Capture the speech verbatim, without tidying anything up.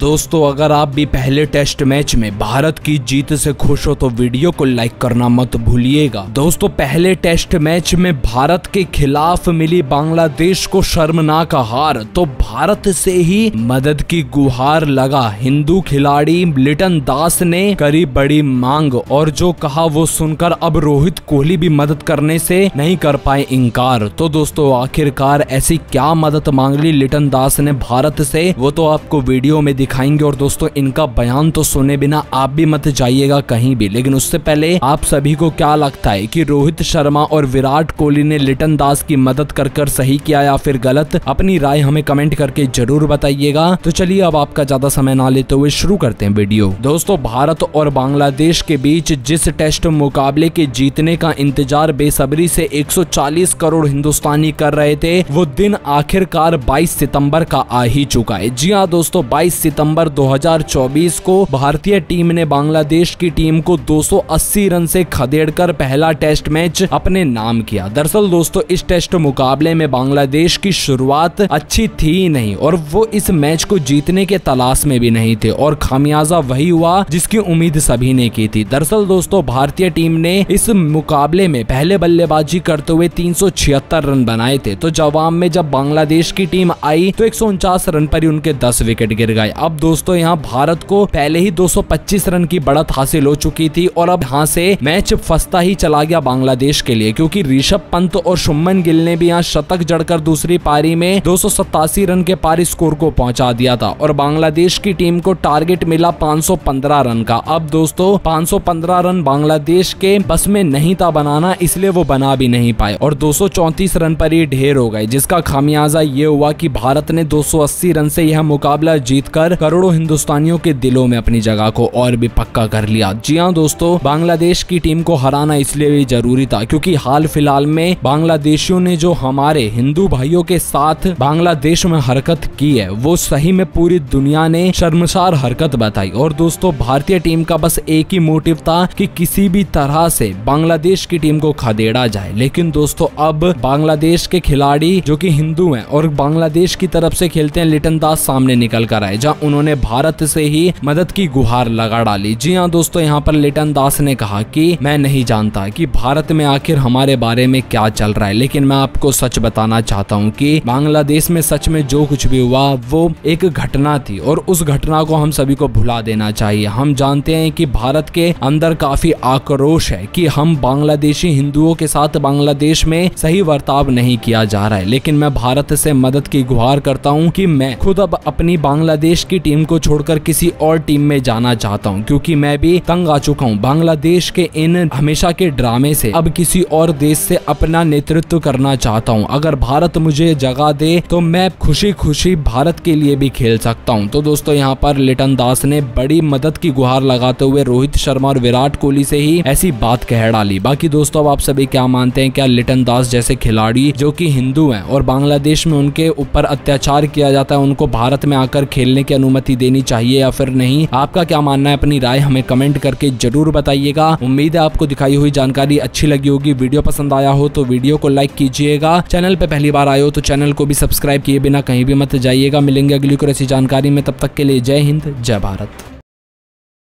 दोस्तों अगर आप भी पहले टेस्ट मैच में भारत की जीत से खुश हो तो वीडियो को लाइक करना मत भूलिएगा। दोस्तों पहले टेस्ट मैच में भारत के खिलाफ मिली बांग्लादेश को शर्मनाक हार, तो भारत से ही मदद की गुहार लगा। हिंदू खिलाड़ी लिटन दास ने करी बड़ी मांग और जो कहा वो सुनकर अब रोहित कोहली भी मदद करने से नहीं कर पाए इनकार। तो दोस्तों आखिरकार ऐसी क्या मदद मांग ली लिटन दास ने भारत से, वो तो आपको वीडियो में दिखाएंगे। और दोस्तों इनका बयान तो सुने बिना आप भी मत जाइएगा कहीं भी। लेकिन उससे पहले आप सभी को क्या लगता है कि रोहित शर्मा और विराट कोहली ने लिटन दास की मदद कर कर सही किया या फिर गलत? अपनी राय हमें कमेंट करके जरूर बताइएगा। तो चलिए अब आपका ज्यादा समय ना लेते हुए शुरू करते हैं वीडियो। दोस्तों भारत और बांग्लादेश के बीच जिस टेस्ट मुकाबले के जीतने का इंतजार बेसब्री से एक सौ चालीस करोड़ हिंदुस्तानी कर रहे थे, वो दिन आखिरकार बाईस सितंबर का आ ही चुका है। जी हाँ दोस्तों, बाईस सितंबर दो हजार चौबीस को भारतीय टीम ने बांग्लादेश की टीम को दो सौ अस्सी रन से खदेड़कर पहला टेस्ट मैच अपने नाम किया। दरअसल दोस्तों इस टेस्ट मुकाबले में बांग्लादेश की शुरुआत अच्छी थी नहीं और वो इस मैच को जीतने के तलाश में भी नहीं थे और खामियाजा वही हुआ जिसकी उम्मीद सभी ने की थी। दरअसल दोस्तों भारतीय टीम ने इस मुकाबले में पहले बल्लेबाजी करते हुए तीन सौ छिहत्तर रन बनाए थे, तो जवाब में जब बांग्लादेश की टीम आई तो एक सौ उनचास रन पर ही उनके दस विकेट गिर गए। अब दोस्तों यहां भारत को पहले ही दो सौ पच्चीस रन की बढ़त हासिल हो चुकी थी और अब यहां से मैच फंसता ही चला गया बांग्लादेश के लिए, क्योंकि ऋषभ पंत और शुमन गिल ने भी यहां शतक जड़कर दूसरी पारी में दो सौ सतासी रन के पार स्कोर को पहुंचा दिया था और बांग्लादेश की टीम को टारगेट मिला पाँच सौ पंद्रह रन का। अब दोस्तों पाँच सौ पंद्रह रन बांग्लादेश के बस में नहीं था बनाना, इसलिए वो बना भी नहीं पाए और दो सौ चौंतीस रन पर ये ढेर हो गए, जिसका खामियाजा ये हुआ कि भारत ने दो सौ अस्सी रन से यह मुकाबला जीतकर करोड़ों हिंदुस्तानियों के दिलों में अपनी जगह को और भी पक्का कर लिया। जी हाँ दोस्तों, बांग्लादेश की टीम को हराना इसलिए भी जरूरी था क्योंकि हाल फिलहाल में बांग्लादेशियों ने जो हमारे हिंदू भाइयों के साथ बांग्लादेश में हरकत की है वो सही में पूरी दुनिया ने शर्मसार हरकत बताई। और दोस्तों भारतीय टीम का बस एक ही मोटिव था कि किसी भी तरह से बांग्लादेश की टीम को खदेड़ा जाए। लेकिन दोस्तों अब बांग्लादेश के खिलाड़ी जो कि हिंदू हैं और बांग्लादेश की तरफ से खेलते हैं, लिटन दास सामने निकल कर आए, जहां उन्होंने भारत से ही मदद की गुहार लगा डाली। जी हाँ दोस्तों, यहाँ पर लिटन दास ने कहा कि मैं नहीं जानता कि भारत में आखिर हमारे बारे में क्या चल रहा है, लेकिन मैं आपको सच बताना चाहता हूँ कि बांग्लादेश में सच में जो कुछ भी हुआ वो एक घटना थी और उस घटना को हम सभी को भुला देना चाहिए। हम जानते हैं कि भारत के अंदर काफी आक्रोश है कि हम बांग्लादेशी हिंदुओं के साथ बांग्लादेश में सही बर्ताव नहीं किया जा रहा है, लेकिन मैं भारत से मदद की गुहार करता हूं कि मैं खुद अब अपनी बांग्लादेश की टीम को छोड़कर किसी और टीम में जाना चाहता हूं, क्योंकि मैं भी तंग आ चुका हूं बांग्लादेश के इन हमेशा के ड्रामे से। अब किसी और देश से अपना नेतृत्व करना चाहता हूं। अगर भारत मुझे जगह दे तो मैं खुशी खुशी भारत के लिए भी खेल सकता हूँ। तो दोस्तों यहाँ पर लिटन दास ने बड़ी मदद की गुहार लगाते हुए रोहित शर्मा और विराट कोहली से ही ऐसी बात कह डाली। बाकी दोस्तों अब आप सभी क्या मानते हैं, क्या लिटन दास जैसे खिलाड़ी जो कि हिंदू हैं और बांग्लादेश में उनके ऊपर अत्याचार किया जाता है उनको भारत में आकर खेलने की अनुमति देनी चाहिए या फिर नहीं? आपका क्या मानना है? अपनी राय हमें कमेंट करके जरूर बताइएगा। उम्मीद है आपको दिखाई हुई जानकारी अच्छी लगी होगी। वीडियो पसंद आया हो तो वीडियो को लाइक कीजिएगा। चैनल पर पहली बार आए हो तो चैनल को भी सब्सक्राइब किए बिना कहीं भी मत जाइएगा। मिलेंगे अगली और ऐसी जानकारी में, तब तक के लिए जय हिंद, जय भारत।